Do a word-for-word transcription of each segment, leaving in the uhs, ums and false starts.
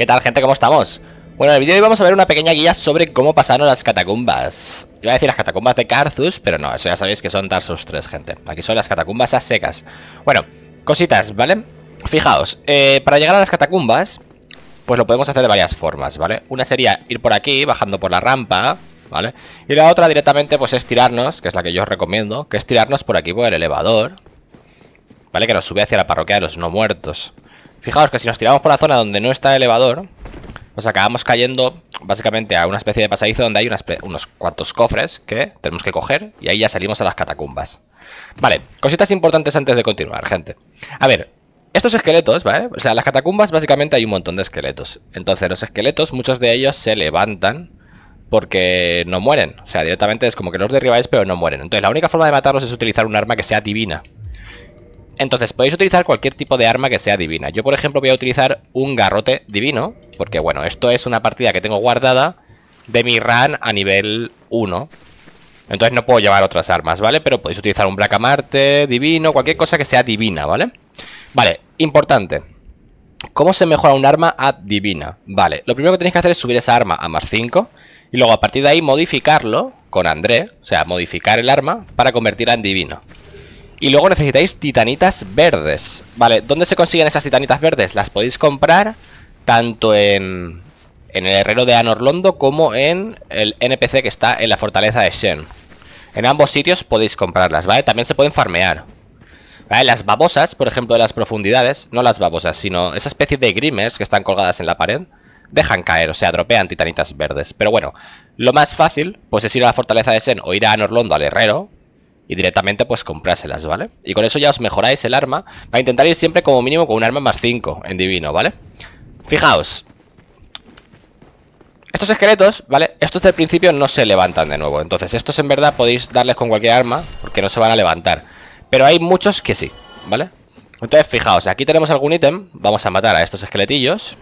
¿Qué tal, gente? ¿Cómo estamos? Bueno, en el vídeo de hoy vamos a ver una pequeña guía sobre cómo pasaron las catacumbas. Iba a decir las catacumbas de Carthus, pero no, eso ya sabéis que son Tarsus tres, gente. Aquí son las catacumbas a secas. Bueno, cositas, ¿vale? Fijaos, eh, para llegar a las catacumbas, pues lo podemos hacer de varias formas, ¿vale? Una sería ir por aquí, bajando por la rampa, ¿vale? Y la otra directamente, pues es tirarnos, que es la que yo os recomiendo, que es tirarnos por aquí por el elevador, ¿vale? Que nos sube hacia la parroquia de los no muertos. Fijaos que si nos tiramos por la zona donde no está el elevador, pues acabamos cayendo básicamente a una especie de pasadizo donde hay unas, unos cuantos cofres que tenemos que coger y ahí ya salimos a las catacumbas. Vale, cositas importantes antes de continuar, gente. A ver, estos esqueletos, ¿vale? O sea, en las catacumbas básicamente hay un montón de esqueletos. Entonces los esqueletos, muchos de ellos se levantan porque no mueren. O sea, directamente es como que los derribáis pero no mueren. Entonces la única forma de matarlos es utilizar un arma que sea divina. Entonces podéis utilizar cualquier tipo de arma que sea divina. Yo por ejemplo voy a utilizar un garrote divino, porque bueno, esto es una partida que tengo guardada de mi run a nivel uno. Entonces no puedo llevar otras armas, ¿vale? Pero podéis utilizar un blacamarte divino, cualquier cosa que sea divina, ¿vale? Vale, importante. ¿Cómo se mejora un arma a divina? Vale, lo primero que tenéis que hacer es subir esa arma a más cinco y luego a partir de ahí modificarlo con André, o sea, modificar el arma para convertirla en divino. Y luego necesitáis titanitas verdes. Vale, ¿dónde se consiguen esas titanitas verdes? Las podéis comprar tanto en, en el herrero de Anor Londo como en el N P C que está en la fortaleza de Shen. En ambos sitios podéis comprarlas, ¿vale? También se pueden farmear. ¿Vale? Las babosas, por ejemplo, de las profundidades, no las babosas, sino esa especie de grimmers que están colgadas en la pared, dejan caer, o sea, dropean titanitas verdes. Pero bueno, lo más fácil pues es ir a la fortaleza de Shen o ir a Anor Londo al herrero y directamente pues comprárselas, ¿vale? Y con eso ya os mejoráis el arma. Va a intentar ir siempre como mínimo con un arma más cinco en divino, ¿vale? Fijaos. Estos esqueletos, ¿vale? Estos del principio no se levantan de nuevo. Entonces estos en verdad podéis darles con cualquier arma porque no se van a levantar. Pero hay muchos que sí, ¿vale? Entonces fijaos, aquí tenemos algún ítem. Vamos a matar a estos esqueletillos,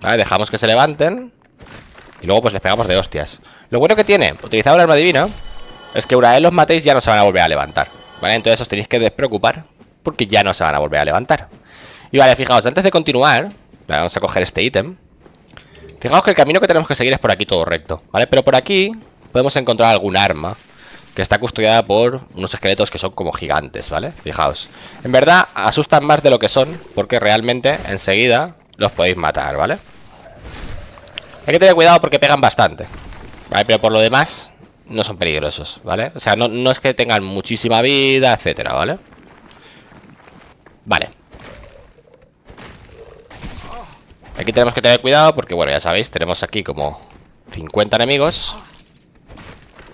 ¿vale? Dejamos que se levanten y luego pues les pegamos de hostias. Lo bueno que tiene utilizar un arma divina es que una vez los matéis ya no se van a volver a levantar, ¿vale? Entonces os tenéis que despreocupar porque ya no se van a volver a levantar. Y vale, fijaos, antes de continuar, ¿vale? Vamos a coger este ítem. Fijaos que el camino que tenemos que seguir es por aquí todo recto, ¿vale? Pero por aquí podemos encontrar algún arma que está custodiada por unos esqueletos que son como gigantes, ¿vale? Fijaos, en verdad asustan más de lo que son porque realmente enseguida los podéis matar, ¿vale? Hay que tener cuidado porque pegan bastante, ¿vale? Pero por lo demás no son peligrosos, ¿vale? O sea, no, no es que tengan muchísima vida, etcétera, ¿vale? Vale. Aquí tenemos que tener cuidado porque, bueno, ya sabéis, tenemos aquí como cincuenta enemigos.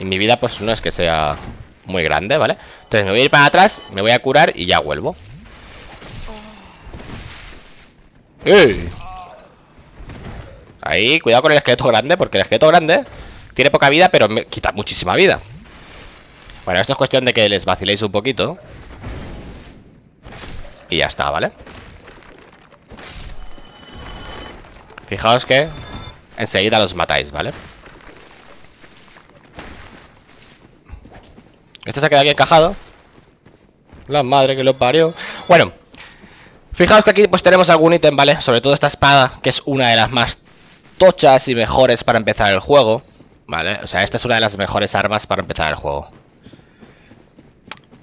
Y mi vida, pues, no es que sea muy grande, ¿vale? Entonces me voy a ir para atrás, me voy a curar y ya vuelvo. ¡Ey! Ahí, cuidado con el esqueleto grande, porque el esqueleto grande tiene poca vida, pero me quita muchísima vida. Bueno, esto es cuestión de que les vaciléis un poquito. Y ya está, ¿vale? Fijaos que enseguida los matáis, ¿vale? Este se ha quedado aquí encajado. La madre que lo parió. Bueno, fijaos que aquí pues tenemos algún ítem, ¿vale? Sobre todo esta espada, que es una de las más tochas y mejores para empezar el juego, ¿vale? O sea, esta es una de las mejores armas para empezar el juego.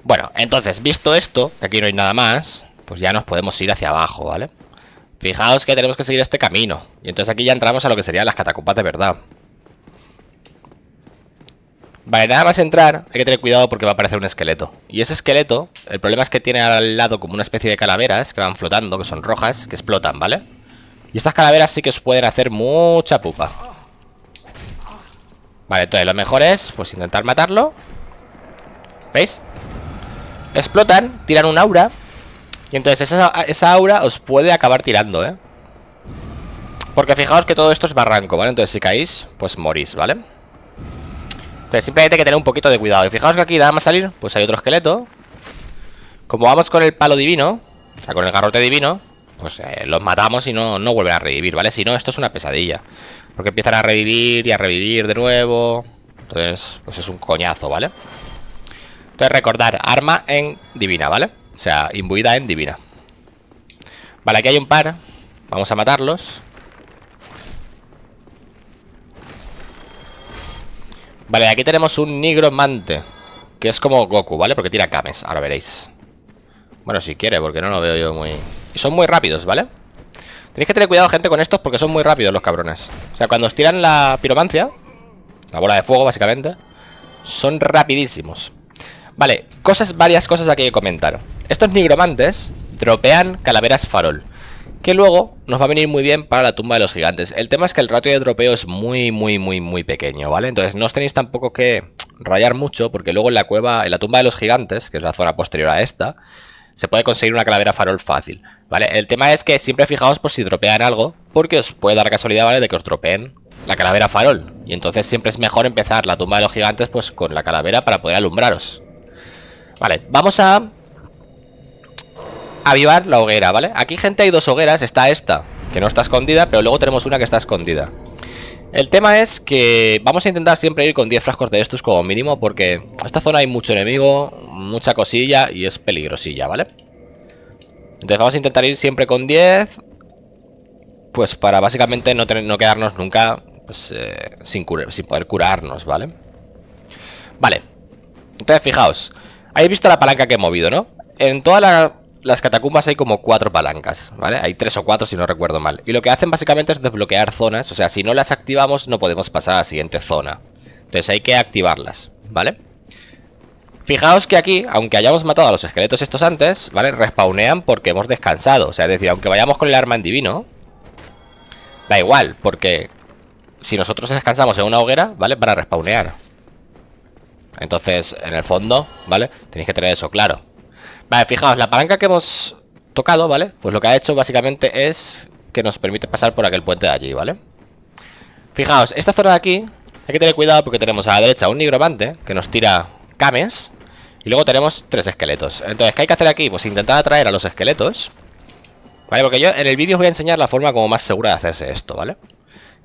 Bueno, entonces, visto esto, que aquí no hay nada más, pues ya nos podemos ir hacia abajo, ¿vale? Fijaos que tenemos que seguir este camino. Y entonces aquí ya entramos a lo que serían las catacumbas de verdad. Vale, nada más entrar, hay que tener cuidado porque va a aparecer un esqueleto. Y ese esqueleto, el problema es que tiene al lado como una especie de calaveras que van flotando, que son rojas, que explotan, ¿vale? Y estas calaveras sí que os pueden hacer mucha pupa. Vale, entonces lo mejor es pues intentar matarlo. ¿Veis? Explotan, tiran un aura. Y entonces esa, esa aura os puede acabar tirando, ¿eh? Porque fijaos que todo esto es barranco, ¿vale? Entonces si caéis, pues morís, ¿vale? Entonces simplemente hay que tener un poquito de cuidado. Y fijaos que aquí nada más salir, pues hay otro esqueleto. Como vamos con el palo divino, o sea, con el garrote divino, pues eh, los matamos y no, no vuelven a revivir, ¿vale? Si no, esto es una pesadilla, porque empiezan a revivir y a revivir de nuevo. Entonces, pues es un coñazo, ¿vale? Entonces recordar, arma en divina, ¿vale? O sea, imbuida en divina. Vale, aquí hay un par. Vamos a matarlos. Vale, aquí tenemos un nigromante, que es como Goku, ¿vale? Porque tira kames, ahora veréis. Bueno, si quiere, porque no lo veo yo muy... Y son muy rápidos, ¿vale? Tenéis que tener cuidado, gente, con estos, porque son muy rápidos los cabrones. O sea, cuando os tiran la piromancia, la bola de fuego, básicamente, son rapidísimos. Vale, cosas, varias cosas aquí que comentar. Estos nigromantes dropean calaveras farol, que luego nos va a venir muy bien para la tumba de los gigantes. El tema es que el ratio de dropeo es muy, muy, muy, muy pequeño, ¿vale? Entonces no os tenéis tampoco que rayar mucho, porque luego en la cueva, en la tumba de los gigantes, que es la zona posterior a esta, se puede conseguir una calavera farol fácil, ¿vale? El tema es que siempre fijaos por si dropean algo, porque os puede dar casualidad, ¿vale?, de que os dropeen la calavera farol. Y entonces siempre es mejor empezar la tumba de los gigantes pues con la calavera para poder alumbraros. Vale, vamos a avivar la hoguera, ¿vale? Aquí, gente, hay dos hogueras. Está esta, que no está escondida, pero luego tenemos una que está escondida. El tema es que vamos a intentar siempre ir con diez frascos de estos como mínimo, porque en esta zona hay mucho enemigo, mucha cosilla y es peligrosilla, ¿vale? Entonces vamos a intentar ir siempre con diez, pues para básicamente no, tener, no quedarnos nunca pues, eh, sin, cura, sin poder curarnos, ¿vale? Vale, entonces fijaos, habéis visto la palanca que he movido, ¿no? En todas la, las catacumbas hay como cuatro palancas, ¿vale? Hay tres o cuatro si no recuerdo mal. Y lo que hacen básicamente es desbloquear zonas, o sea, si no las activamos no podemos pasar a la siguiente zona. Entonces hay que activarlas, ¿vale? Fijaos que aquí, aunque hayamos matado a los esqueletos estos antes, ¿vale?, respawnean porque hemos descansado. O sea, es decir, aunque vayamos con el arma en divino, da igual, porque si nosotros descansamos en una hoguera, ¿vale?, para respawnear. Entonces, en el fondo, ¿vale?, tenéis que tener eso claro. Vale, fijaos, la palanca que hemos tocado, ¿vale?, pues lo que ha hecho básicamente es que nos permite pasar por aquel puente de allí, ¿vale? Fijaos, esta zona de aquí hay que tener cuidado porque tenemos a la derecha un nigromante que nos tira kames y luego tenemos tres esqueletos. Entonces, ¿qué hay que hacer aquí? Pues intentar atraer a los esqueletos, ¿vale? Porque yo en el vídeo os voy a enseñar la forma como más segura de hacerse esto, ¿vale?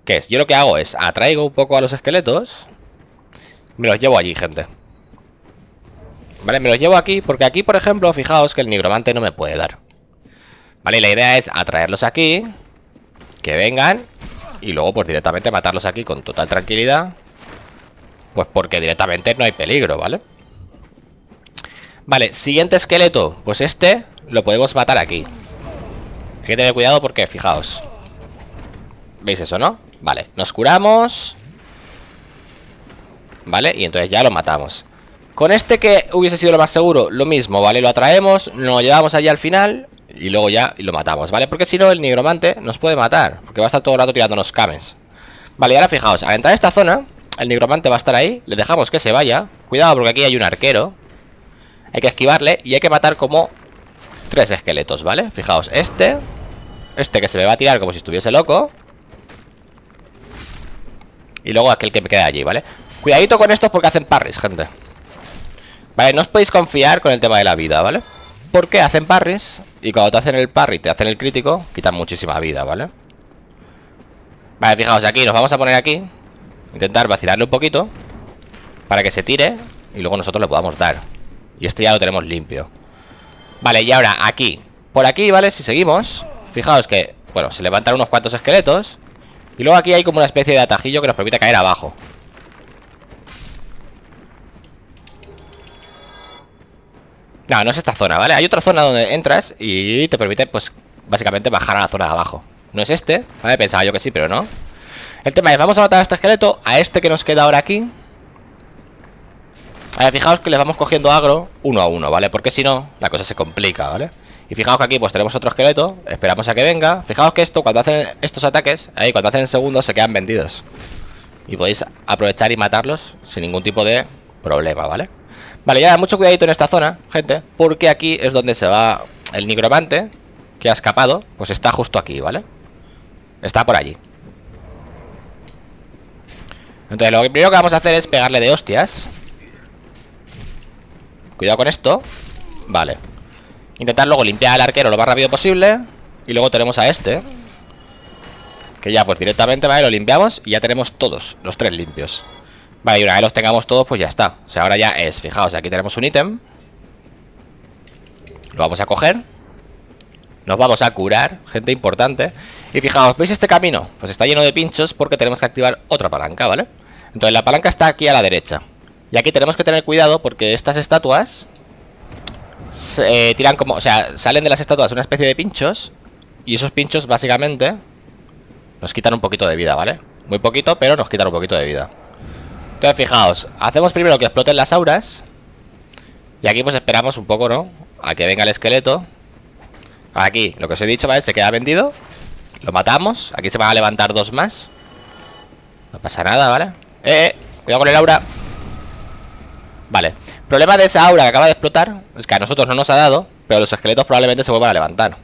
¿Qué es? Yo lo que hago es atraigo un poco a los esqueletos. Me los llevo allí, gente. Vale, me los llevo aquí, porque aquí, por ejemplo, fijaos que el nigromante no me puede dar. Vale, y la idea es atraerlos aquí, que vengan, y luego pues directamente matarlos aquí con total tranquilidad. Pues porque directamente no hay peligro, ¿vale? Vale, siguiente esqueleto. Pues este lo podemos matar aquí. Hay que tener cuidado porque, fijaos, ¿veis eso, no? Vale, nos curamos, ¿vale? Y entonces ya lo matamos. Con este que hubiese sido lo más seguro, lo mismo, ¿vale? Lo atraemos, lo llevamos allí al final y luego ya lo matamos, ¿vale? Porque si no, el nigromante nos puede matar, porque va a estar todo el rato tirándonos kames. Vale, y ahora fijaos, al entrar a esta zona, el nigromante va a estar ahí, le dejamos que se vaya. Cuidado porque aquí hay un arquero, hay que esquivarle y hay que matar como tres esqueletos, ¿vale? Fijaos, este, este que se me va a tirar como si estuviese loco, y luego aquel que me queda allí, ¿vale? Cuidadito con estos porque hacen parries, gente. Vale, no os podéis confiar con el tema de la vida, ¿vale? Porque hacen parries y cuando te hacen el parry y te hacen el crítico, quitan muchísima vida, ¿vale? Vale, fijaos, aquí nos vamos a poner aquí, intentar vacilarle un poquito para que se tire y luego nosotros le podamos dar. Y este ya lo tenemos limpio. Vale, y ahora aquí, por aquí, ¿vale? Si seguimos, fijaos que, bueno, se levantan unos cuantos esqueletos y luego aquí hay como una especie de atajillo que nos permite caer abajo. No, no es esta zona, ¿vale? Hay otra zona donde entras y te permite, pues, básicamente bajar a la zona de abajo. No es este, ¿vale? Pensaba yo que sí, pero no. El tema es, vamos a matar a este esqueleto, a este que nos queda ahora aquí. A ver, fijaos que les vamos cogiendo agro uno a uno, ¿vale? Porque si no, la cosa se complica, ¿vale? Y fijaos que aquí, pues, tenemos otro esqueleto, esperamos a que venga. Fijaos que esto, cuando hacen estos ataques, ahí, cuando hacen el segundo, se quedan vendidos. Y podéis aprovechar y matarlos sin ningún tipo de problema, ¿vale? Vale, ya mucho cuidadito en esta zona, gente, porque aquí es donde se va el nigromante que ha escapado, pues está justo aquí, ¿vale? Está por allí. Entonces lo primero que vamos a hacer es pegarle de hostias. Cuidado con esto. Vale. Intentar luego limpiar al arquero lo más rápido posible. Y luego tenemos a este, que ya pues directamente, vale, lo limpiamos y ya tenemos todos, los tres limpios. Vale, y una vez los tengamos todos, pues ya está. O sea, ahora ya es, fijaos, aquí tenemos un ítem. Lo vamos a coger. Nos vamos a curar, gente, importante. Y fijaos, ¿veis este camino? Pues está lleno de pinchos porque tenemos que activar otra palanca, ¿vale? Entonces la palanca está aquí a la derecha. Y aquí tenemos que tener cuidado porque estas estatuas se eh, tiran como... O sea, salen de las estatuas una especie de pinchos. Y esos pinchos básicamente nos quitan un poquito de vida, ¿vale? Muy poquito, pero nos quitan un poquito de vida. Entonces, fijaos, hacemos primero que exploten las auras. Y aquí pues esperamos un poco, ¿no? A que venga el esqueleto. Aquí, lo que os he dicho, ¿vale? Se queda vendido. Lo matamos. Aquí se van a levantar dos más. No pasa nada, ¿vale? Eh, eh, cuidado con el aura. Vale, problema de esa aura que acaba de explotar es que a nosotros no nos ha dado, pero los esqueletos probablemente se vuelvan a levantar.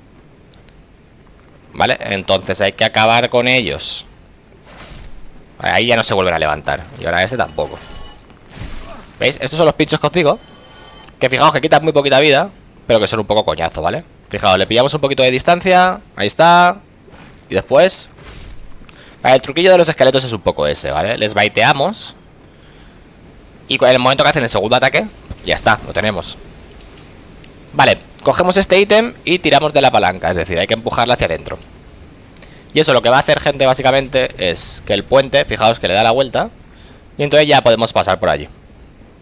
Vale, entonces hay que acabar con ellos. Ahí ya no se vuelven a levantar. Y ahora ese tampoco. ¿Veis? Estos son los pinchos que os digo. Que fijaos que quitan muy poquita vida, pero que son un poco coñazo, ¿vale? Fijaos, le pillamos un poquito de distancia. Ahí está. Y después... Vale, el truquillo de los esqueletos es un poco ese, ¿vale? Les baiteamos. Y en el momento que hacen el segundo ataque, ya está, lo tenemos. Vale, cogemos este ítem y tiramos de la palanca. Es decir, hay que empujarla hacia adentro. Y eso lo que va a hacer, gente, básicamente es que el puente, fijaos que le da la vuelta. Y entonces ya podemos pasar por allí.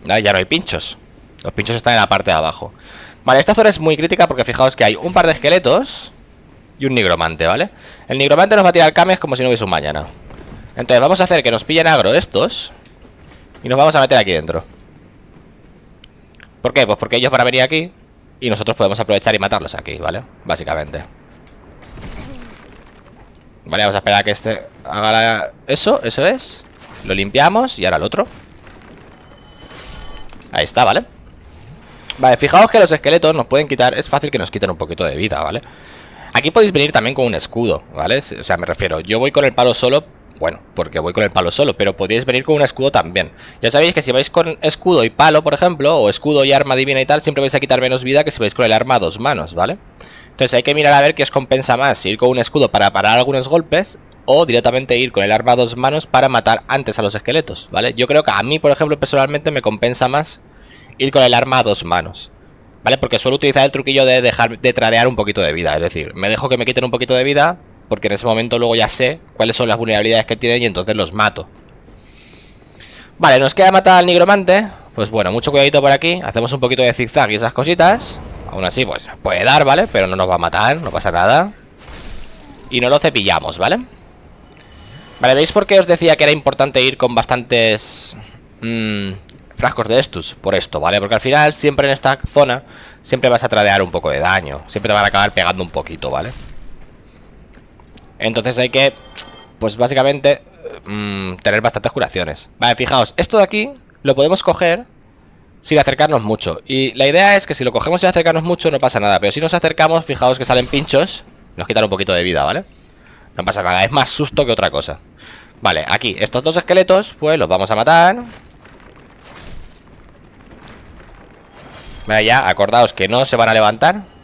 Ya no hay pinchos. Los pinchos están en la parte de abajo. Vale, esta zona es muy crítica porque fijaos que hay un par de esqueletos y un nigromante, ¿vale? El nigromante nos va a tirar cames como si no hubiese un mañana. Entonces vamos a hacer que nos pillen agro estos. Y nos vamos a meter aquí dentro. ¿Por qué? Pues porque ellos van a venir aquí. Y nosotros podemos aprovechar y matarlos aquí, ¿vale? Básicamente. Vale, vamos a esperar a que este haga la... eso, eso es. Lo limpiamos y ahora el otro. Ahí está, ¿vale? Vale, fijaos que los esqueletos nos pueden quitar... Es fácil que nos quiten un poquito de vida, ¿vale? Aquí podéis venir también con un escudo, ¿vale? O sea, me refiero, yo voy con el palo solo... Bueno, porque voy con el palo solo, pero podríais venir con un escudo también. Ya sabéis que si vais con escudo y palo, por ejemplo, o escudo y arma divina y tal, siempre vais a quitar menos vida que si vais con el arma a dos manos, ¿vale? Entonces hay que mirar a ver qué os compensa más, si ir con un escudo para parar algunos golpes o directamente ir con el arma a dos manos para matar antes a los esqueletos, ¿vale? Yo creo que a mí, por ejemplo, personalmente me compensa más ir con el arma a dos manos, ¿vale? Porque suelo utilizar el truquillo de dejar de tradear un poquito de vida, es decir, me dejo que me quiten un poquito de vida... Porque en ese momento luego ya sé cuáles son las vulnerabilidades que tienen y entonces los mato. Vale, nos queda matar al nigromante. Pues bueno, mucho cuidadito por aquí. Hacemos un poquito de zigzag y esas cositas. Aún así, pues puede dar, ¿vale? Pero no nos va a matar, no pasa nada. Y no lo cepillamos, ¿vale? Vale, ¿veis por qué os decía que era importante ir con bastantes mmm, frascos de estos? Por esto, ¿vale? Porque al final, siempre en esta zona, siempre vas a tradear un poco de daño. Siempre te van a acabar pegando un poquito, ¿vale? Entonces hay que, pues básicamente, mmm, tener bastantes curaciones. Vale, fijaos, esto de aquí lo podemos coger sin acercarnos mucho. Y la idea es que si lo cogemos sin acercarnos mucho no pasa nada. Pero si nos acercamos, fijaos que salen pinchos, nos quitan un poquito de vida, ¿vale? No pasa nada, es más susto que otra cosa. Vale, aquí, estos dos esqueletos, pues los vamos a matar. Vale, ya, acordaos que no se van a levantar.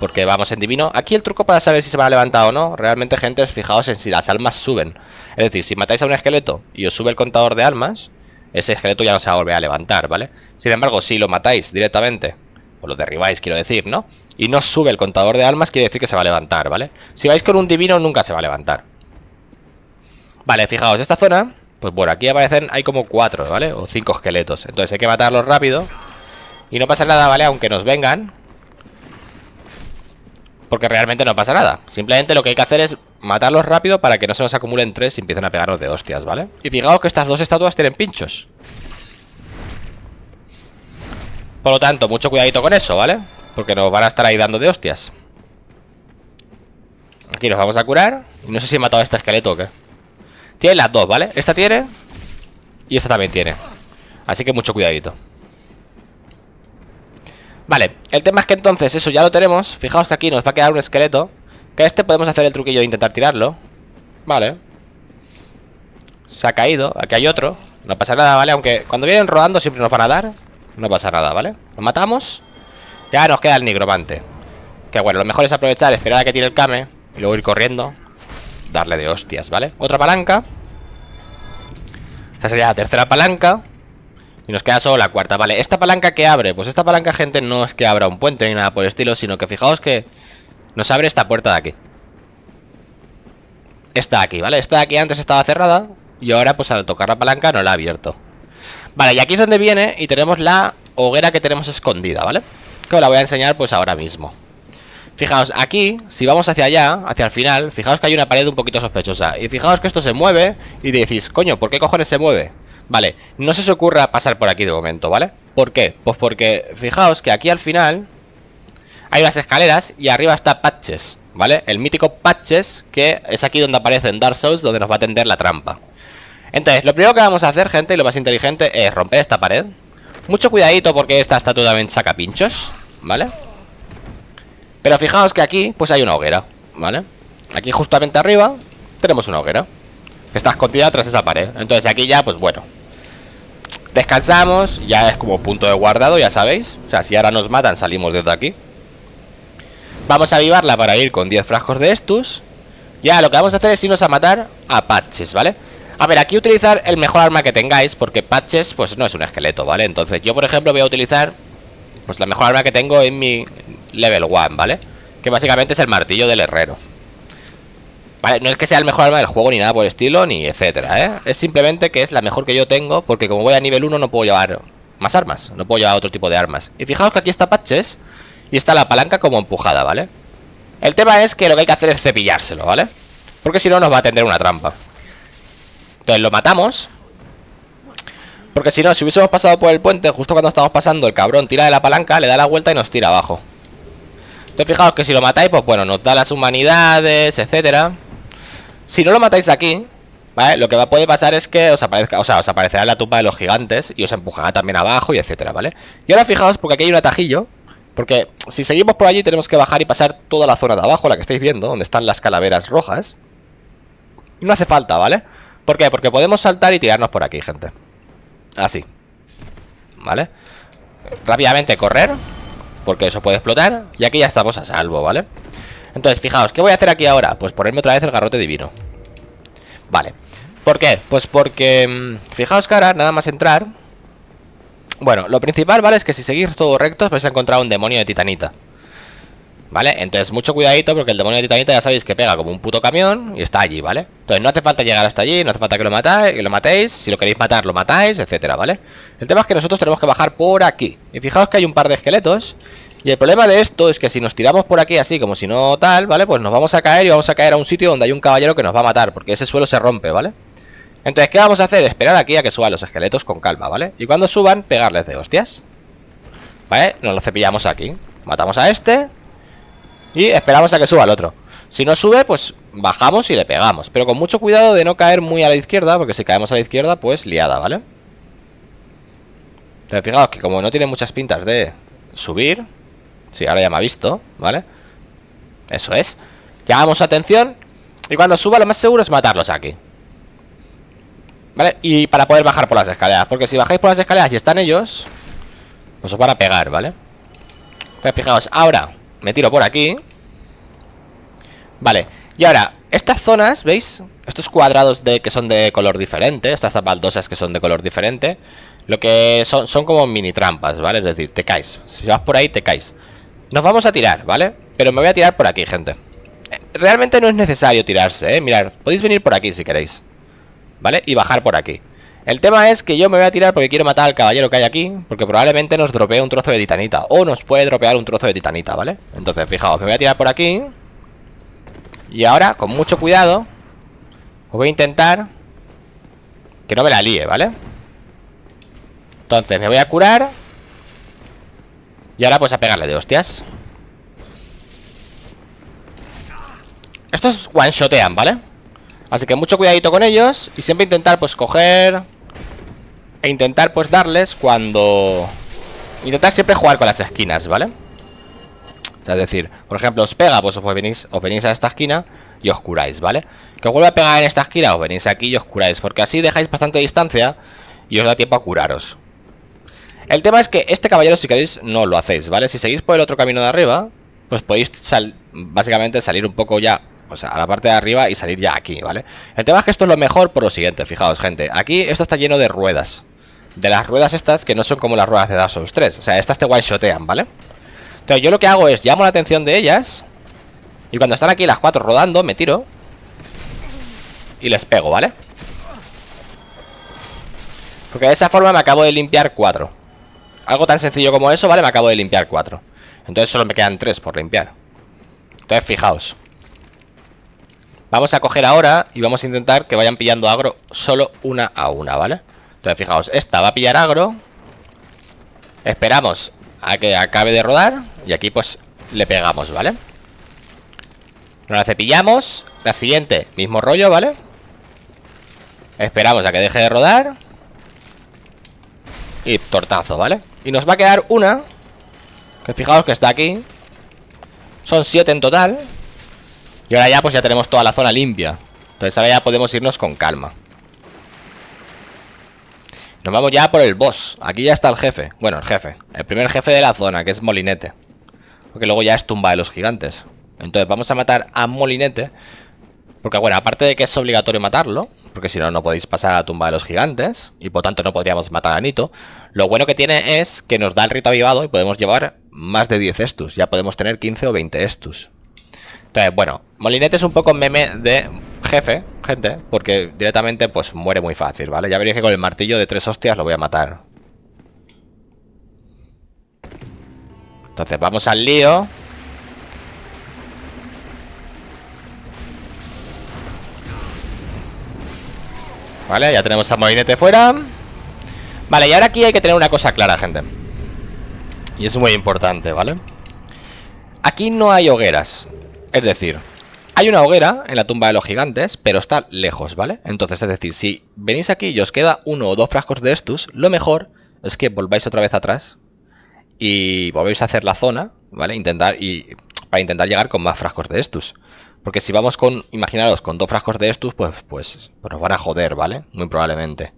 Porque vamos en divino. Aquí el truco para saber si se van a levantar o no, realmente, gente, es fijaos en si las almas suben. Es decir, si matáis a un esqueleto y os sube el contador de almas, ese esqueleto ya no se va a volver a levantar, ¿vale? Sin embargo, si lo matáis directamente, o lo derribáis, quiero decir, ¿no? Y no sube el contador de almas, quiere decir que se va a levantar, ¿vale? Si vais con un divino, nunca se va a levantar. Vale, fijaos, esta zona, pues bueno, aquí aparecen, hay como cuatro, ¿vale? O cinco esqueletos. Entonces hay que matarlos rápido. Y no pasa nada, ¿vale? Aunque nos vengan. Porque realmente no pasa nada. Simplemente lo que hay que hacer es matarlos rápido para que no se nos acumulen tres y empiecen a pegarnos de hostias, ¿vale? Y fijaos que estas dos estatuas tienen pinchos. Por lo tanto, mucho cuidadito con eso, ¿vale? Porque nos van a estar ahí dando de hostias. Aquí nos vamos a curar. No sé si he matado a este esqueleto o qué. Tiene las dos, ¿vale? Esta tiene y esta también tiene. Así que mucho cuidadito. Vale, el tema es que entonces eso ya lo tenemos. Fijaos que aquí nos va a quedar un esqueleto. Que a este podemos hacer el truquillo de intentar tirarlo. Vale. Se ha caído, aquí hay otro. No pasa nada, ¿vale? Aunque cuando vienen rodando siempre nos van a dar. No pasa nada, ¿vale? Lo matamos. Ya nos queda el nigromante. Que bueno, lo mejor es aprovechar, esperar a que tire el kame. Y luego ir corriendo. Darle de hostias, ¿vale? Otra palanca. Esta sería la tercera palanca. Y nos queda solo la cuarta, vale. ¿Esta palanca que abre? Pues esta palanca, gente, no es que abra un puente ni nada por el estilo, sino que fijaos que nos abre esta puerta de aquí. Esta de aquí, ¿vale? Esta de aquí antes estaba cerrada. y ahora pues al tocar la palanca no la ha abierto. Vale, y aquí es donde viene y tenemos la hoguera que tenemos escondida, ¿vale? Que os la voy a enseñar pues ahora mismo. Fijaos, aquí, si vamos hacia allá, hacia el final, fijaos que hay una pared un poquito sospechosa. Y fijaos que esto se mueve y decís, coño, ¿por qué cojones se mueve? Vale, no se os ocurra pasar por aquí de momento, ¿vale? ¿Por qué? Pues porque, fijaos que aquí al final hay unas escaleras y arriba está Patches, ¿vale? El mítico Patches, que es aquí donde aparece en Dark Souls, donde nos va a tender la trampa. Entonces, lo primero que vamos a hacer, gente, y lo más inteligente, es romper esta pared. Mucho cuidadito porque esta estatua también saca pinchos, ¿vale? Pero fijaos que aquí, pues hay una hoguera, ¿vale? Aquí justamente arriba tenemos una hoguera que está escondida tras esa pared. Entonces aquí ya, pues bueno, descansamos, ya es como punto de guardado, ya sabéis. O sea, si ahora nos matan, salimos desde aquí. Vamos a avivarla para ir con diez frascos de estos. Ya lo que vamos a hacer es irnos a matar a Patches, ¿vale? A ver, aquí utilizar el mejor arma que tengáis, porque Patches, pues no es un esqueleto, ¿vale? Entonces yo, por ejemplo, voy a utilizar pues la mejor arma que tengo en mi level uno, ¿vale? Que básicamente es el martillo del herrero. Vale, no es que sea el mejor arma del juego ni nada por el estilo, ni etcétera, ¿eh? Es simplemente que es la mejor que yo tengo, porque como voy a nivel uno no puedo llevar más armas, no puedo llevar otro tipo de armas. Y fijaos que aquí está Patches y está la palanca como empujada, ¿vale? El tema es que lo que hay que hacer es cepillárselo, ¿vale? Porque si no nos va a tender una trampa. Entonces lo matamos, porque si no, si hubiésemos pasado por el puente, justo cuando estamos pasando, el cabrón tira de la palanca, le da la vuelta y nos tira abajo. Entonces fijaos que si lo matáis, pues bueno, nos da las humanidades, etcétera. Si no lo matáis aquí, ¿vale? Lo que va a poder pasar es que os aparezca, o sea, os aparecerá la tumba de los gigantes y os empujará también abajo y etcétera, ¿vale? Y ahora fijaos, porque aquí hay un atajillo, porque si seguimos por allí tenemos que bajar y pasar toda la zona de abajo, la que estáis viendo, donde están las calaveras rojas. Y no hace falta, ¿vale? ¿Por qué? Porque podemos saltar y tirarnos por aquí, gente. Así, ¿vale? Rápidamente correr, porque eso puede explotar. Y aquí ya estamos a salvo, ¿vale? Entonces, fijaos, ¿qué voy a hacer aquí ahora? Pues ponerme otra vez el garrote divino. Vale, ¿por qué? Pues porque, fijaos que ahora, nada más entrar, bueno, lo principal, ¿vale? Es que si seguís todo rectos vais a encontrar un demonio de titanita, ¿vale? Entonces mucho cuidadito, porque el demonio de titanita ya sabéis que pega como un puto camión y está allí, ¿vale? Entonces no hace falta llegar hasta allí, no hace falta que lo matáis, que lo matéis. Si lo queréis matar, lo matáis, etcétera, ¿vale? El tema es que nosotros tenemos que bajar por aquí. Y fijaos que hay un par de esqueletos. Y el problema de esto es que si nos tiramos por aquí así, como si no tal, ¿vale? Pues nos vamos a caer y vamos a caer a un sitio donde hay un caballero que nos va a matar, porque ese suelo se rompe, ¿vale? Entonces, ¿qué vamos a hacer? Esperar aquí a que suban los esqueletos con calma, ¿vale? Y cuando suban, pegarles de hostias, ¿vale? Nos lo cepillamos aquí. Matamos a este y esperamos a que suba el otro. Si no sube, pues bajamos y le pegamos, pero con mucho cuidado de no caer muy a la izquierda, porque si caemos a la izquierda, pues liada, ¿vale? Entonces, fijaos que como no tiene muchas pintas de subir, sí, ahora ya me ha visto, ¿vale? Eso es. Llamamos su atención y cuando suba lo más seguro es matarlos aquí, ¿vale? Y para poder bajar por las escaleras, porque si bajáis por las escaleras y están ellos, pues os van a pegar, ¿vale? Entonces, fijaos, ahora me tiro por aquí. Vale, y ahora, estas zonas, ¿veis? Estos cuadrados de, que son de color diferente, estas baldosas que son de color diferente, lo que son, son como mini trampas, ¿vale? Es decir, te caes. Si vas por ahí, te caes. Nos vamos a tirar, ¿vale? Pero me voy a tirar por aquí, gente. Realmente no es necesario tirarse, ¿eh? Mirad, podéis venir por aquí si queréis, ¿vale? Y bajar por aquí. El tema es que yo me voy a tirar porque quiero matar al caballero que hay aquí, porque probablemente nos dropee un trozo de titanita, o nos puede dropear un trozo de titanita, ¿vale? Entonces, fijaos, me voy a tirar por aquí. Y ahora, con mucho cuidado, os voy a intentar que no me la líe, ¿vale? Entonces, me voy a curar. Y ahora, pues, a pegarle de hostias. Estos one-shotean, ¿vale? Así que mucho cuidadito con ellos. Y siempre intentar, pues, coger e intentar, pues, darles cuando... Intentar siempre jugar con las esquinas, ¿vale? O sea, es decir, por ejemplo, os pega, pues os venís, os venís a esta esquina y os curáis, ¿vale? Que os vuelva a pegar en esta esquina, os venís aquí y os curáis, porque así dejáis bastante distancia y os da tiempo a curaros. El tema es que este caballero, si queréis, no lo hacéis, ¿vale? Si seguís por el otro camino de arriba, pues podéis sal básicamente salir un poco ya, o sea, a la parte de arriba y salir ya aquí, ¿vale? El tema es que esto es lo mejor por lo siguiente, fijaos, gente. Aquí esto está lleno de ruedas. De las ruedas estas que no son como las ruedas de Dark Souls tres. O sea, estas te one-shotean, ¿vale? Entonces yo lo que hago es llamo la atención de ellas y cuando están aquí las cuatro rodando me tiro y les pego, ¿vale? Porque de esa forma me acabo de limpiar cuatro. Algo tan sencillo como eso, ¿vale? Me acabo de limpiar cuatro. Entonces solo me quedan tres por limpiar. Entonces fijaos. Vamos a coger ahora y vamos a intentar que vayan pillando agro solo una a una, ¿vale? Entonces fijaos, esta va a pillar agro. Esperamos a que acabe de rodar y aquí pues le pegamos, ¿vale? Nos la cepillamos. La siguiente, mismo rollo, ¿vale? Esperamos a que deje de rodar. Y tortazo, ¿vale? Y nos va a quedar una, que fijaos que está aquí. Son siete en total. Y ahora ya pues ya tenemos toda la zona limpia. Entonces ahora ya podemos irnos con calma. Nos vamos ya por el boss. Aquí ya está el jefe. Bueno, el jefe. El primer jefe de la zona, que es Molinete. Porque luego ya es Tumba de los Gigantes. Entonces vamos a matar a Molinete. Porque bueno, aparte de que es obligatorio matarlo, porque si no, no podéis pasar a la Tumba de los Gigantes. Y por tanto no podríamos matar a Nito. Lo bueno que tiene es que nos da el rito avivado y podemos llevar más de diez estus. Ya podemos tener quince o veinte estus. Entonces, bueno, Molinete es un poco meme de jefe, gente, porque directamente pues muere muy fácil, ¿vale? Ya veréis que con el martillo de tres hostias lo voy a matar. Entonces vamos al lío. Vale, ya tenemos a Molinete fuera. Vale, y ahora aquí hay que tener una cosa clara, gente. Y es muy importante, ¿vale? Aquí no hay hogueras. Es decir, hay una hoguera en la Tumba de los Gigantes, pero está lejos, ¿vale? Entonces, es decir, si venís aquí y os queda uno o dos frascos de estos, lo mejor es que volváis otra vez atrás y volvéis a hacer la zona, ¿vale? Intentar y para intentar llegar con más frascos de estos. Porque si vamos con, imaginaros, con dos frascos de estos, pues, pues, pues nos van a joder, ¿vale? Muy probablemente.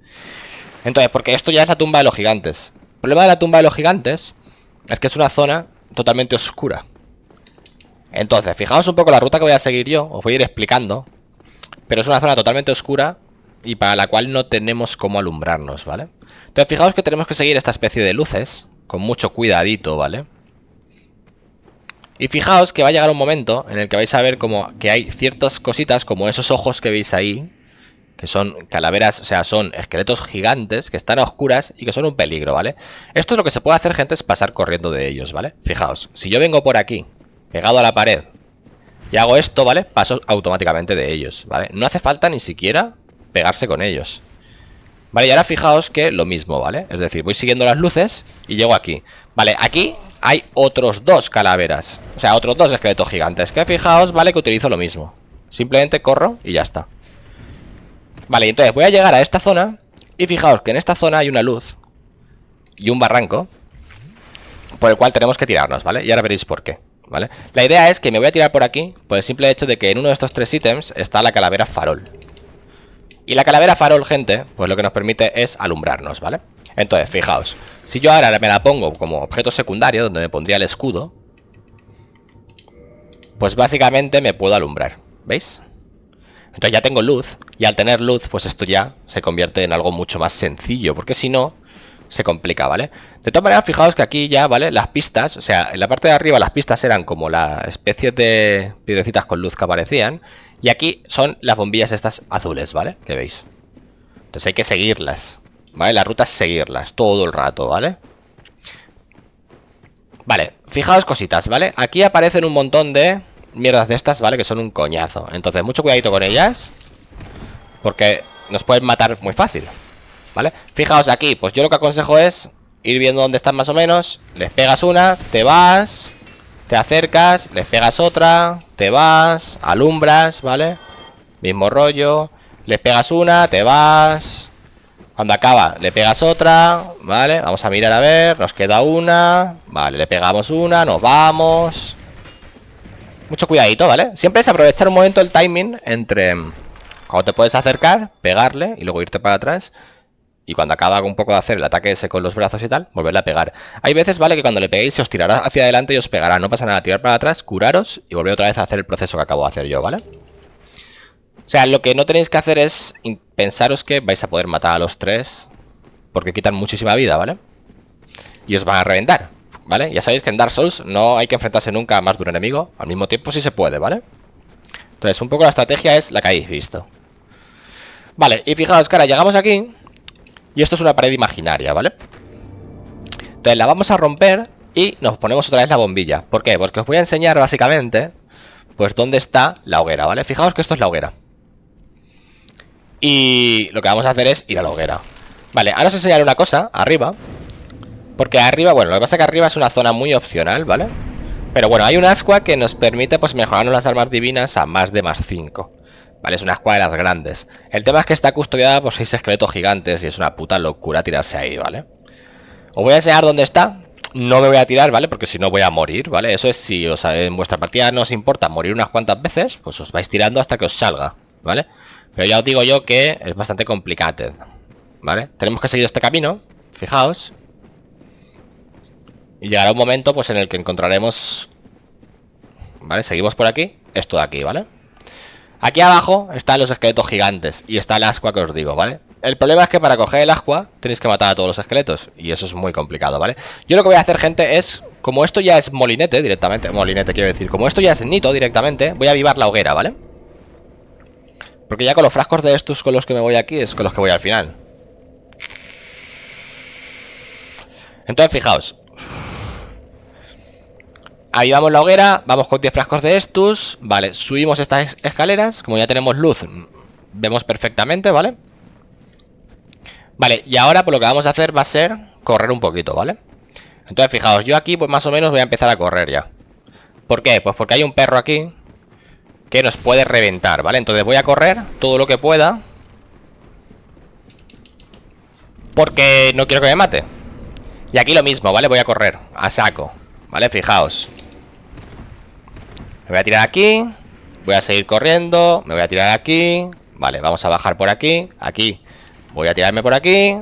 Entonces, porque esto ya es la Tumba de los Gigantes. El problema de la Tumba de los Gigantes es que es una zona totalmente oscura. Entonces, fijaos un poco la ruta que voy a seguir yo. Os voy a ir explicando. Pero es una zona totalmente oscura y para la cual no tenemos cómo alumbrarnos, ¿vale? Entonces, fijaos que tenemos que seguir esta especie de luces con mucho cuidadito, ¿vale? Y fijaos que va a llegar un momento en el que vais a ver como que hay ciertas cositas, como esos ojos que veis ahí, que son calaveras, o sea, son esqueletos gigantes que están a oscuras y que son un peligro, ¿vale? Esto es lo que se puede hacer, gente, es pasar corriendo de ellos, ¿vale? Fijaos, si yo vengo por aquí, pegado a la pared, y hago esto, ¿vale? Paso automáticamente de ellos, ¿vale? No hace falta ni siquiera pegarse con ellos. Vale, y ahora fijaos que lo mismo, ¿vale? Es decir, voy siguiendo las luces y llego aquí. Vale, aquí hay otros dos calaveras. O sea, otros dos esqueletos gigantes. Que fijaos, ¿vale? Que utilizo lo mismo. Simplemente corro y ya está. Vale, entonces voy a llegar a esta zona. Y fijaos que en esta zona hay una luz y un barranco por el cual tenemos que tirarnos, ¿vale? Y ahora veréis por qué, ¿vale? La idea es que me voy a tirar por aquí por el simple hecho de que en uno de estos tres ítems está la calavera farol. Y la calavera farol, gente, pues lo que nos permite es alumbrarnos, ¿vale? Entonces, fijaos, si yo ahora me la pongo como objeto secundario, donde me pondría el escudo, pues básicamente me puedo alumbrar, ¿veis? Entonces ya tengo luz, y al tener luz, pues esto ya se convierte en algo mucho más sencillo, porque si no, se complica, ¿vale? De todas maneras, fijaos que aquí ya, ¿vale? Las pistas, o sea, en la parte de arriba las pistas eran como la especie de piedrecitas con luz que aparecían. Y aquí son las bombillas estas azules, ¿vale? Que veis. Entonces hay que seguirlas, ¿vale? La ruta es seguirlas todo el rato, ¿vale? Vale, fijaos cositas, ¿vale? Aquí aparecen un montón de mierdas de estas, ¿vale? Que son un coñazo. Entonces, mucho cuidadito con ellas, porque nos pueden matar muy fácil, ¿vale? Fijaos aquí, pues yo lo que aconsejo es ir viendo dónde están más o menos. Les pegas una, te vas, te acercas, les pegas otra, te vas, alumbras, ¿vale? Mismo rollo. Les pegas una, te vas. Cuando acaba, le pegas otra, ¿vale? Vamos a mirar a ver, nos queda una. Vale, le pegamos una, nos vamos. Mucho cuidadito, ¿vale? Siempre es aprovechar un momento el timing entre cuando te puedes acercar, pegarle y luego irte para atrás. Y cuando acaba un poco de hacer el ataque ese con los brazos y tal, volverle a pegar. Hay veces, ¿vale? Que cuando le peguéis se os tirará hacia adelante y os pegará. No pasa nada, tirar para atrás, curaros y volver otra vez a hacer el proceso que acabo de hacer yo, ¿vale? O sea, lo que no tenéis que hacer es pensaros que vais a poder matar a los tres, porque quitan muchísima vida, ¿vale? Y os van a reventar, ¿vale? Ya sabéis que en Dark Souls no hay que enfrentarse nunca a más de un enemigo. Al mismo tiempo sí se puede, ¿vale? Entonces, un poco la estrategia es la que habéis visto. Vale, y fijaos, cara, llegamos aquí. Y esto es una pared imaginaria, ¿vale? Entonces la vamos a romper y nos ponemos otra vez la bombilla. ¿Por qué? Porque os voy a enseñar básicamente pues dónde está la hoguera, ¿vale? Fijaos que esto es la hoguera. Y lo que vamos a hacer es ir a la hoguera. Vale, ahora os enseñaré una cosa, arriba. Porque arriba, bueno, lo que pasa es que arriba es una zona muy opcional, ¿vale? Pero bueno, hay una ascua que nos permite pues mejorar las armas divinas a más de más cinco. Vale, es una ascua de las grandes. El tema es que está custodiada por seis esqueletos gigantes y es una puta locura tirarse ahí, ¿vale? Os voy a enseñar dónde está. No me voy a tirar, ¿vale? Porque si no voy a morir, ¿vale? Eso es si os, en vuestra partida no os importa morir unas cuantas veces, pues os vais tirando hasta que os salga, ¿vale? Pero ya os digo yo que es bastante complicado, ¿vale? Tenemos que seguir este camino, fijaos. Y llegará un momento pues en el que encontraremos... Vale, seguimos por aquí. Esto de aquí, ¿vale? Aquí abajo están los esqueletos gigantes y está el ascua que os digo, ¿vale? El problema es que para coger el ascua tenéis que matar a todos los esqueletos y eso es muy complicado, ¿vale? Yo lo que voy a hacer, gente, es... Como esto ya es molinete directamente... Molinete quiero decir. Como esto ya es Nito directamente, voy a avivar la hoguera, ¿vale? Porque ya con los frascos de estos con los que me voy aquí es con los que voy al final. Entonces, fijaos. Avivamos la hoguera, vamos con diez frascos de estos. Vale, subimos estas escaleras. Como ya tenemos luz, vemos perfectamente, ¿vale? Vale, y ahora pues lo que vamos a hacer va a ser correr un poquito, ¿vale? Entonces, fijaos, yo aquí pues más o menos voy a empezar a correr ya. ¿Por qué? Pues porque hay un perro aquí que nos puede reventar, ¿vale? Entonces voy a correr todo lo que pueda porque no quiero que me mate. Y aquí lo mismo, ¿vale? Voy a correr a saco, ¿vale? Fijaos. Me voy a tirar aquí. Voy a seguir corriendo. Me voy a tirar aquí. Vale, vamos a bajar por aquí. Aquí. Voy a tirarme por aquí.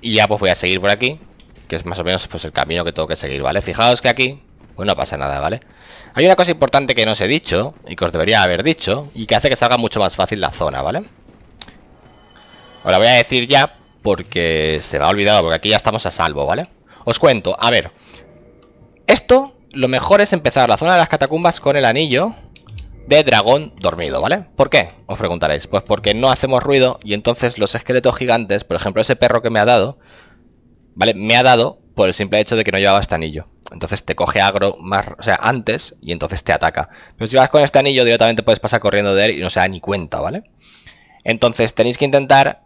Y ya pues voy a seguir por aquí, que es más o menos pues el camino que tengo que seguir, ¿vale? Fijaos que aquí pues no pasa nada, ¿vale? Hay una cosa importante que no os he dicho y que os debería haber dicho y que hace que salga mucho más fácil la zona, ¿vale? Os la voy a decir ya porque se me ha olvidado, porque aquí ya estamos a salvo, ¿vale? Os cuento, a ver. Esto, lo mejor es empezar la zona de las catacumbas con el anillo de dragón dormido, ¿vale? ¿Por qué? Os preguntaréis. Pues porque no hacemos ruido y entonces los esqueletos gigantes, por ejemplo ese perro que me ha dado, ¿vale? Me ha dado por el simple hecho de que no llevaba este anillo. Entonces te coge agro más, o sea, antes y entonces te ataca. Pero si vas con este anillo directamente puedes pasar corriendo de él y no se da ni cuenta, ¿vale? Entonces tenéis que intentar...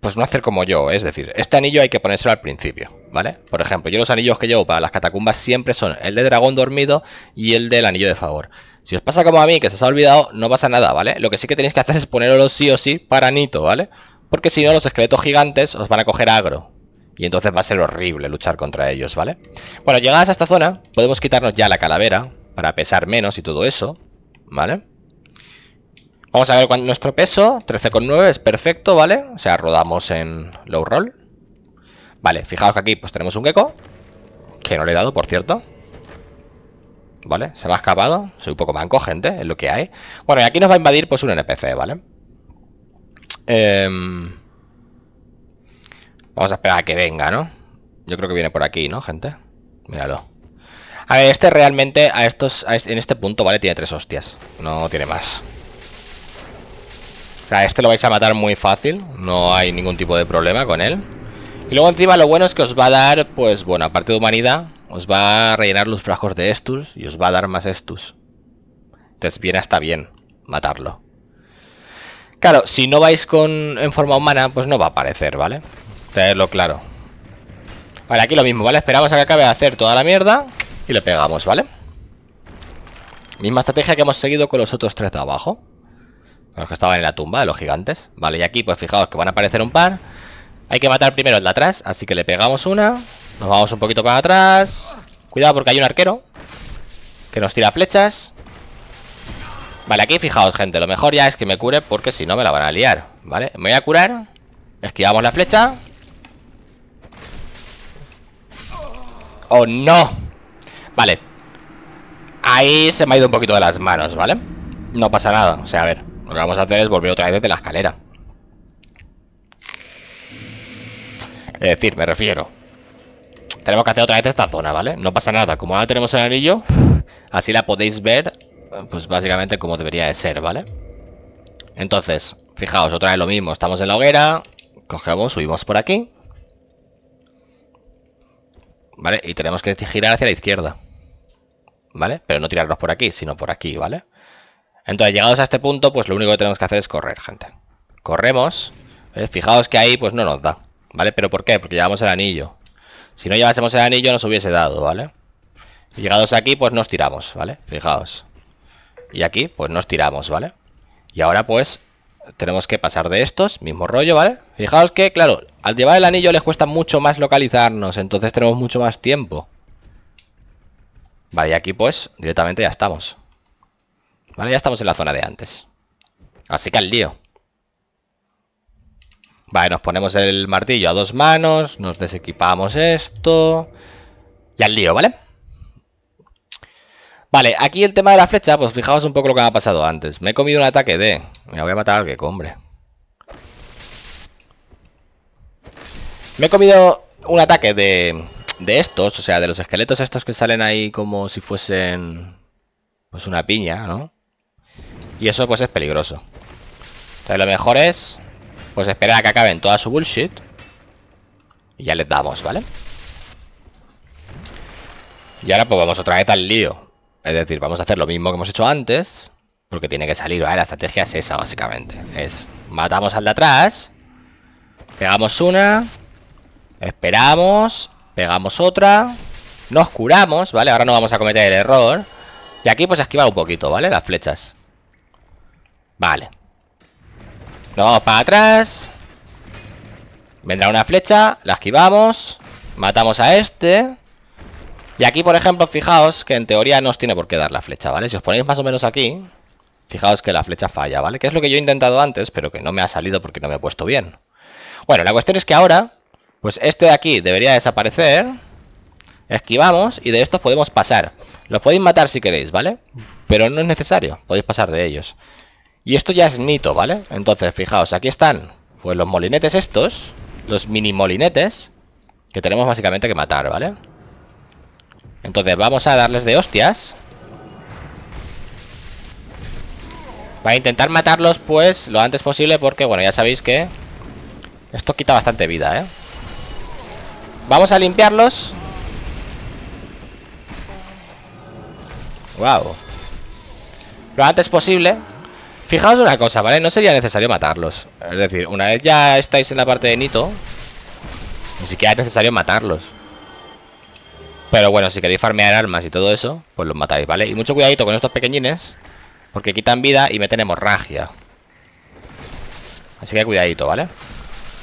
Pues no hacer como yo, es decir, este anillo hay que ponérselo al principio, ¿vale? Por ejemplo, yo los anillos que llevo para las catacumbas siempre son el de dragón dormido y el del anillo de favor. Si os pasa como a mí, que se os ha olvidado, no pasa nada, ¿vale? Lo que sí que tenéis que hacer es ponerlo sí o sí para Nito, ¿vale? Porque si no, los esqueletos gigantes os van a coger agro. Y entonces va a ser horrible luchar contra ellos, ¿vale? Bueno, llegadas a esta zona, podemos quitarnos ya la calavera para pesar menos y todo eso, ¿vale? Vamos a ver cuánto nuestro peso, trece coma nueve es perfecto, ¿vale? O sea, rodamos en low roll. Vale, fijaos que aquí pues tenemos un gecko, que no le he dado, por cierto. Vale, se me ha escapado, soy un poco manco, gente, es lo que hay. Bueno, y aquí nos va a invadir pues un N P C, ¿vale? Eh... Vamos a esperar a que venga, ¿no? Yo creo que viene por aquí, ¿no, gente? Míralo. A ver, este realmente a estos, a este, en este punto, ¿vale? Tiene tres hostias, no tiene más. O sea, este lo vais a matar muy fácil. No hay ningún tipo de problema con él. Y luego encima lo bueno es que os va a dar, pues bueno, aparte de humanidad, os va a rellenar los frascos de estos y os va a dar más estos. Entonces viene hasta bien matarlo. Claro, si no vais con en forma humana, pues no va a aparecer, ¿vale? Tenerlo claro. Vale, aquí lo mismo, ¿vale? Esperamos a que acabe de hacer toda la mierda y le pegamos, ¿vale? Misma estrategia que hemos seguido con los otros tres de abajo, los que estaban en la tumba de los gigantes. Vale, y aquí pues fijaos que van a aparecer un par. Hay que matar primero el de atrás, así que le pegamos una. Nos vamos un poquito para atrás. Cuidado porque hay un arquero que nos tira flechas. Vale, aquí fijaos, gente, lo mejor ya es que me cure porque si no me la van a liar, ¿vale? Me voy a curar. Esquivamos la flecha. ¡Oh, no! Vale. Ahí se me ha ido un poquito de las manos, ¿vale? No pasa nada, o sea, a ver, lo que vamos a hacer es volver otra vez desde la escalera. Es decir, me refiero, tenemos que hacer otra vez esta zona, ¿vale? No pasa nada, como ahora tenemos el anillo, así la podéis ver, pues básicamente como debería de ser, ¿vale? Entonces, fijaos, otra vez lo mismo, estamos en la hoguera, Cogemos, subimos por aquí. ¿Vale? Y tenemos que girar hacia la izquierda. ¿Vale? Pero no tirarnos por aquí, sino por aquí, ¿vale? Entonces, llegados a este punto, pues lo único que tenemos que hacer es correr, gente. Corremos. ¿Ves? Fijaos que ahí, pues no nos da. ¿Vale? ¿Pero por qué? Porque llevamos el anillo. Si no llevásemos el anillo, nos hubiese dado, ¿vale? Y llegados aquí, pues nos tiramos, ¿vale? Fijaos. Y aquí, pues nos tiramos, ¿vale? Y ahora, pues, tenemos que pasar de estos, mismo rollo, ¿vale? Fijaos que, claro, al llevar el anillo les cuesta mucho más localizarnos, entonces tenemos mucho más tiempo. Vale, y aquí, pues, directamente ya estamos. Vale, ya estamos en la zona de antes. Así que al lío. Vale, nos ponemos el martillo a dos manos, nos desequipamos esto... Y al lío, ¿vale? Vale, aquí el tema de la flecha, pues fijaos un poco lo que me ha pasado antes. Me he comido un ataque de... Mira, voy a matar al que hombre. Me he comido un ataque de... De estos, o sea, de los esqueletos estos que salen ahí como si fuesen... Pues una piña, ¿no? Y eso pues es peligroso. Entonces lo mejor es... Pues esperar a que acaben toda su bullshit. Y ya les damos, ¿vale? Y ahora pues vamos otra vez al lío. Es decir, vamos a hacer lo mismo que hemos hecho antes. Porque tiene que salir, ¿vale? La estrategia es esa, básicamente. Es, matamos al de atrás. Pegamos una. Esperamos. Pegamos otra. Nos curamos, ¿vale? Ahora no vamos a cometer el error. Y aquí pues esquivar un poquito, ¿vale? Las flechas. Vale. Nos vamos para atrás. Vendrá una flecha. La esquivamos. Matamos a este. Y aquí, por ejemplo, fijaos que en teoría no os tiene por qué dar la flecha, ¿vale? Si os ponéis más o menos aquí, fijaos que la flecha falla, ¿vale? Que es lo que yo he intentado antes, pero que no me ha salido porque no me he puesto bien. Bueno, la cuestión es que ahora, pues este de aquí debería desaparecer. Esquivamos y de estos podemos pasar. Los podéis matar si queréis, ¿vale? Pero no es necesario, podéis pasar de ellos. Y esto ya es Nito, ¿vale? Entonces, fijaos, aquí están pues los molinetes estos, los mini molinetes, que tenemos básicamente que matar, ¿vale? Entonces vamos a darles de hostias. Para intentar matarlos pues lo antes posible porque bueno, ya sabéis que esto quita bastante vida, ¿eh? Vamos a limpiarlos. Wow. Lo antes posible. Fijaos una cosa, ¿vale? No sería necesario matarlos. Es decir, una vez ya estáis en la parte de Nito, ni siquiera es necesario matarlos. Pero bueno, si queréis farmear armas y todo eso, pues los matáis, ¿vale? Y mucho cuidadito con estos pequeñines, porque quitan vida y meten hemorragia. Así que cuidadito, ¿vale?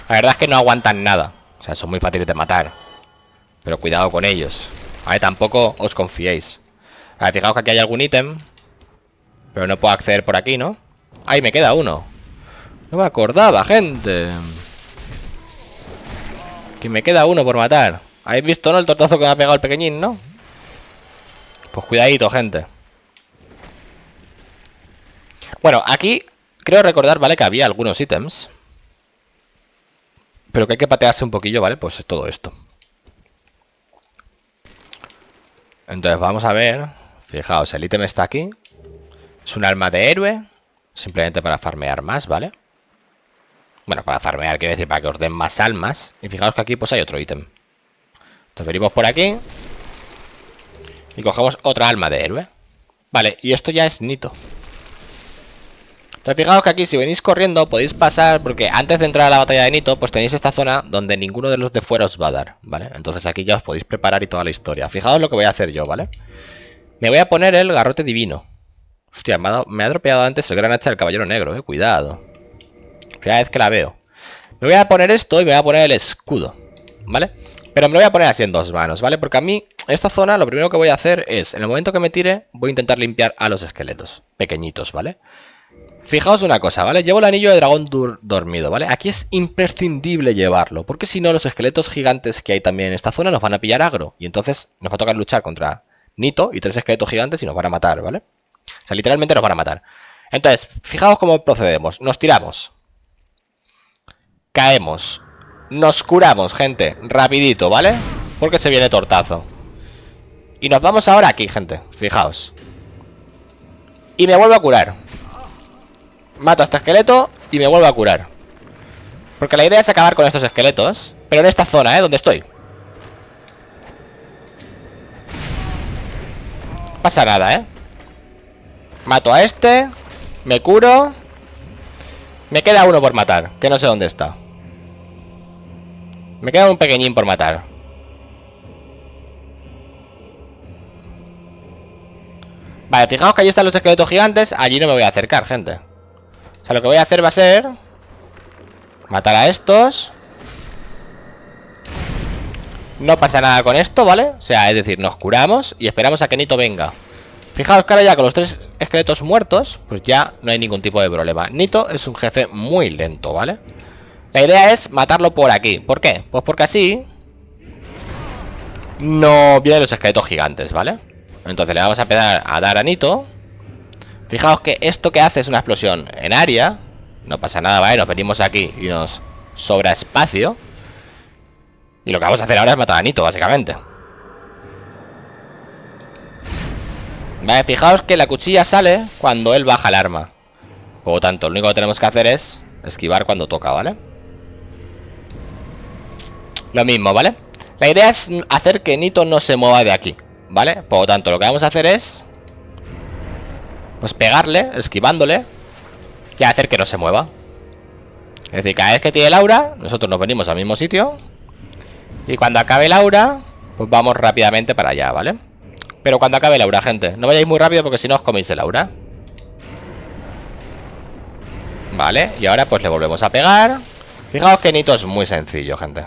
La verdad es que no aguantan nada. O sea, son muy fáciles de matar. Pero cuidado con ellos, ¿vale? Tampoco os confiéis. A ver, fijaos que aquí hay algún ítem, pero no puedo acceder por aquí, ¿no? Ahí me queda uno. No me acordaba, gente, que me queda uno por matar. ¿Habéis visto, no? El tortazo que me ha pegado el pequeñín, ¿no? Pues cuidadito, gente. Bueno, aquí creo recordar, ¿vale? Que había algunos ítems. Pero que hay que patearse un poquillo, ¿vale? Pues es todo esto. Entonces vamos a ver. Fijaos, el ítem está aquí. Es un arma de héroe. Simplemente para farmear más, ¿vale? Bueno, para farmear, quiero decir, para que os den más almas. Y fijaos que aquí pues hay otro ítem. Entonces venimos por aquí y cogemos otra alma de héroe. Vale, y esto ya es Nito. Entonces fijaos que aquí si venís corriendo podéis pasar, porque antes de entrar a la batalla de Nito pues tenéis esta zona donde ninguno de los de fuera os va a dar, ¿vale? Entonces aquí ya os podéis preparar y toda la historia. Fijaos lo que voy a hacer yo, ¿vale? Me voy a poner el garrote divino. Hostia, me ha, dado, me ha dropeado antes el gran hacha del caballero negro, eh, cuidado. Primera vez que la veo. Me voy a poner esto y me voy a poner el escudo, ¿vale? Pero me lo voy a poner así en dos manos, ¿vale? Porque a mí, esta zona, lo primero que voy a hacer es, en el momento que me tire, voy a intentar limpiar a los esqueletos pequeñitos, ¿vale? Fijaos una cosa, ¿vale? Llevo el anillo de dragón dormido, ¿vale? Aquí es imprescindible llevarlo, porque si no, los esqueletos gigantes que hay también en esta zona nos van a pillar agro. Y entonces nos va a tocar luchar contra Nito y tres esqueletos gigantes y nos van a matar, ¿vale? O sea, literalmente nos van a matar. Entonces, fijaos cómo procedemos. Nos tiramos. Caemos. Nos curamos, gente, rapidito, ¿vale? Porque se viene tortazo. Y nos vamos ahora aquí, gente, fijaos. Y me vuelvo a curar. Mato a este esqueleto y me vuelvo a curar. Porque la idea es acabar con estos esqueletos. Pero en esta zona, ¿eh? Donde estoy. No pasa nada, ¿eh? Mato a este. Me curo. Me queda uno por matar, que no sé dónde está. Me queda un pequeñín por matar. Vale, fijaos que allí están los esqueletos gigantes. Allí no me voy a acercar, gente. O sea, lo que voy a hacer va a ser matar a estos. No pasa nada con esto, ¿vale? O sea, es decir, nos curamos y esperamos a que Nito venga. Fijaos que ahora ya con los tres esqueletos muertos, pues ya no hay ningún tipo de problema. Nito es un jefe muy lento, ¿vale? La idea es matarlo por aquí. ¿Por qué? Pues porque así no vienen los esqueletos gigantes, ¿vale? Entonces le vamos a empezar a dar a Nito. Fijaos que esto que hace es una explosión en área. No pasa nada, ¿vale? Nos venimos aquí y nos sobra espacio. Y lo que vamos a hacer ahora es matar a Nito, básicamente. Vale, fijaos que la cuchilla sale cuando él baja el arma. Por lo tanto, lo único que tenemos que hacer es esquivar cuando toca, ¿vale? Lo mismo, ¿vale? La idea es hacer que Nito no se mueva de aquí, ¿vale? Por lo tanto, lo que vamos a hacer es pues pegarle, esquivándole y hacer que no se mueva. Es decir, cada vez que tiene el aura, nosotros nos venimos al mismo sitio. Y cuando acabe el aura, pues vamos rápidamente para allá, ¿vale? Pero cuando acabe el aura, gente, no vayáis muy rápido porque si no os coméis el aura. Vale, y ahora pues le volvemos a pegar. Fijaos que Nito es muy sencillo, gente.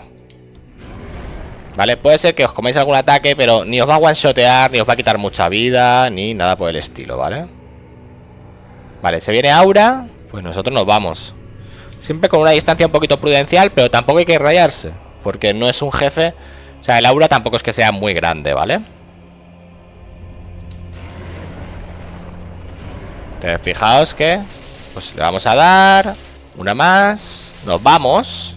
Vale, puede ser que os comáis algún ataque, pero ni os va a one-shotear, ni os va a quitar mucha vida, ni nada por el estilo, ¿vale? Vale, se viene aura, pues nosotros nos vamos. Siempre con una distancia un poquito prudencial, pero tampoco hay que rayarse. Porque no es un jefe. O sea, el aura tampoco es que sea muy grande, ¿vale? Entonces, fijaos que pues le vamos a dar una más. Nos vamos.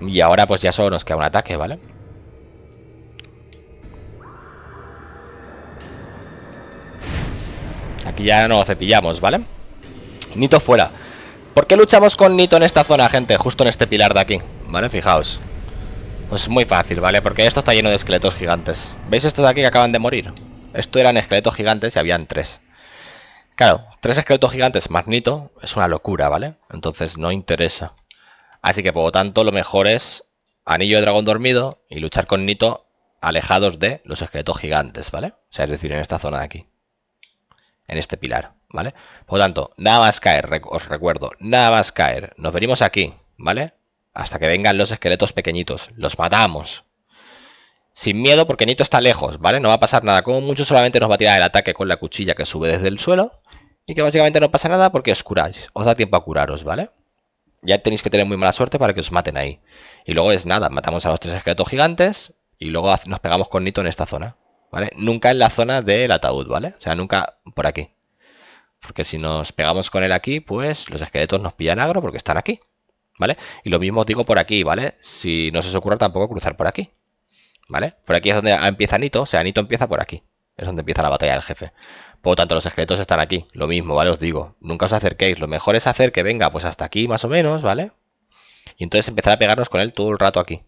Y ahora pues ya solo nos queda un ataque, ¿vale? Aquí ya nos cepillamos, ¿vale? Nito fuera. ¿Por qué luchamos con Nito en esta zona, gente? Justo en este pilar de aquí, ¿vale? Fijaos. Pues muy fácil, ¿vale? Porque esto está lleno de esqueletos gigantes. ¿Veis estos de aquí que acaban de morir? Esto eran esqueletos gigantes y habían tres. Claro, tres esqueletos gigantes más Nito es una locura, ¿vale? Entonces no interesa. Así que por lo tanto lo mejor es anillo de dragón dormido y luchar con Nito alejados de los esqueletos gigantes, ¿vale? O sea, es decir, en esta zona de aquí. En este pilar, ¿vale? Por lo tanto, nada más caer, rec os recuerdo, nada más caer. Nos venimos aquí, ¿vale? Hasta que vengan los esqueletos pequeñitos. Los matamos. Sin miedo porque Nito está lejos, ¿vale? No va a pasar nada. Como mucho solamente nos va a tirar el ataque con la cuchilla que sube desde el suelo. Y que básicamente no pasa nada porque os curáis. Os da tiempo a curaros, ¿vale? Ya tenéis que tener muy mala suerte para que os maten ahí. Y luego es nada, matamos a los tres esqueletos gigantes. Y luego nos pegamos con Nito en esta zona. ¿Vale? Nunca en la zona del ataúd, ¿vale? O sea, nunca por aquí. Porque si nos pegamos con él aquí, pues los esqueletos nos pillan agro porque están aquí, ¿vale? Y lo mismo os digo por aquí, ¿vale? Si no se os ocurre tampoco cruzar por aquí, ¿vale? Por aquí es donde empieza Nito, o sea, Nito empieza por aquí. Es donde empieza la batalla del jefe. Por lo tanto, los esqueletos están aquí. Lo mismo, ¿vale? Os digo, nunca os acerquéis. Lo mejor es hacer que venga pues hasta aquí más o menos, ¿vale? Y entonces empezar a pegarnos con él todo el rato aquí.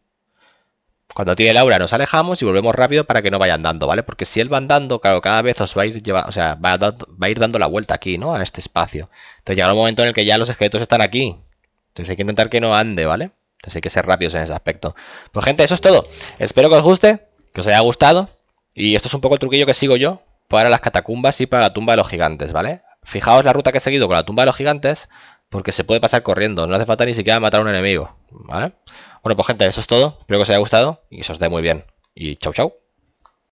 Cuando tire el aura nos alejamos y volvemos rápido para que no vaya andando, ¿vale? Porque si él va andando, claro, cada vez os va a ir llevando, o sea, va a, dando, va a ir dando la vuelta aquí, ¿no? A este espacio. Entonces llegará un momento en el que ya los esqueletos están aquí. Entonces hay que intentar que no ande, ¿vale? Entonces hay que ser rápidos en ese aspecto. Pues gente, eso es todo. Espero que os guste, que os haya gustado. Y esto es un poco el truquillo que sigo yo para las catacumbas y para la tumba de los gigantes, ¿vale? Fijaos la ruta que he seguido con la tumba de los gigantes porque se puede pasar corriendo. No hace falta ni siquiera matar a un enemigo, ¿vale? Bueno, pues gente, eso es todo. Espero que os haya gustado y que os dé muy bien. Y chau, chau.